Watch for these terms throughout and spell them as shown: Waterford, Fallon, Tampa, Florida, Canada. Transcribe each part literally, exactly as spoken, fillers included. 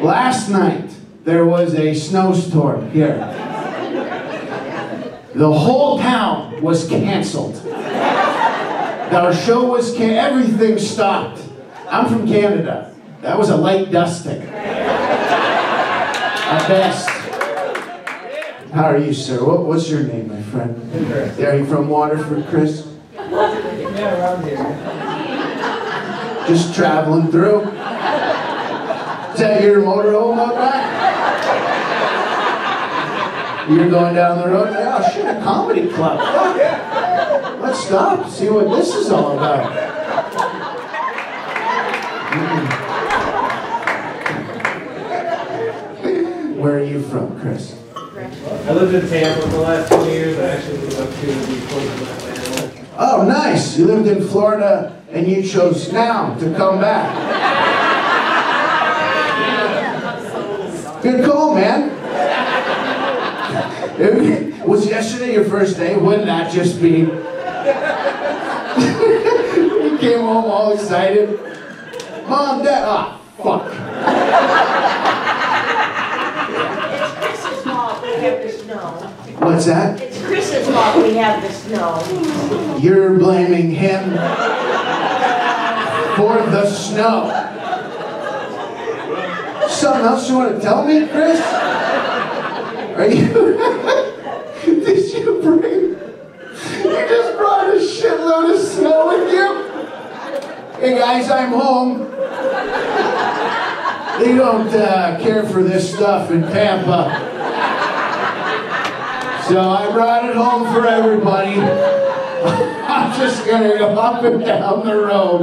Last night, there was a snowstorm here. The whole town was canceled. Our show was can everything stopped. I'm from Canada. That was a light dusting. At best. How are you, sir? What, what's your name, my friend? Are you from Waterford, Chris? Yeah, around here. Just traveling through? Is that your motorhome out back? You're going down the road? Oh, shit, a comedy club. Oh, yeah. Let's stop, see what this is all about. Mm. Where are you from, Chris? I lived in Tampa for the last twenty years. I actually lived up to the point of my family. Oh, nice. You lived in Florida and you chose now to come back. Good call, man. It was yesterday your first day? Wouldn't that just be? You came home all excited. Mom, Dad, ah, oh, fuck. It's Chris's mom, we have the snow. What's that? It's Chris's mom, we have the snow. You're blaming him for the snow. Something else you want to tell me, Chris? Are you... Did you bring? You just brought a shitload of snow with you? Hey guys, I'm home. They don't uh, care for this stuff in Tampa. So I brought it home for everybody. I'm just gonna go up and down the road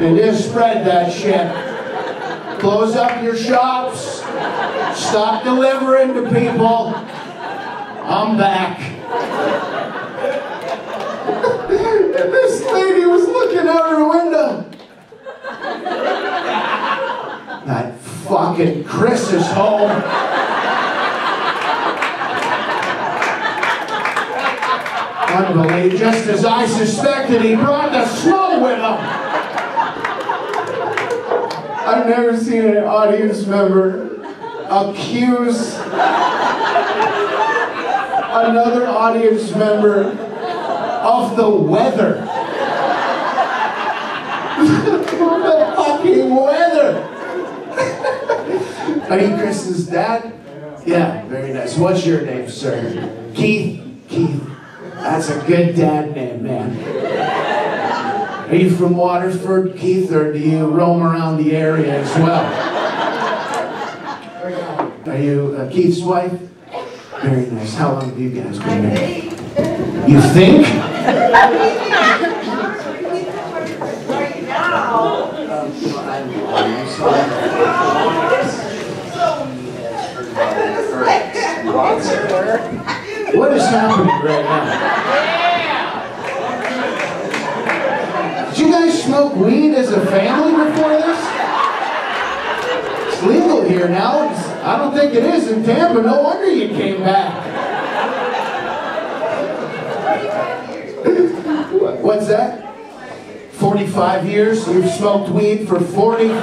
and just spread that shit. Close up your shops. Stop delivering to people. I'm back. And this lady was looking out her window. That fucking Chris is home. Unbelievable. Just as I suspected, he brought the snow with him. I've never seen an audience member accuse another audience member of the weather. The fucking weather. Are you Chris's dad? Yeah, very nice. What's your name, sir? Keith? Keith. That's a good dad name, man. Are you from Waterford, Keith, or do you roam around the area as well? Are you uh, Keith's wife? Very nice. How long have you guys been married? You think? What is happening right now? Did you guys smoke weed as a family before this? It's legal here now. It's I don't think it is in Tampa. No wonder you came back. What's that? forty-five years? You've smoked weed for forty-five?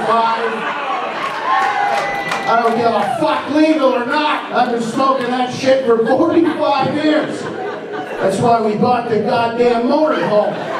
I don't give a fuck, legal or not. I've been smoking that shit for forty-five years. That's why we bought the goddamn motorhome.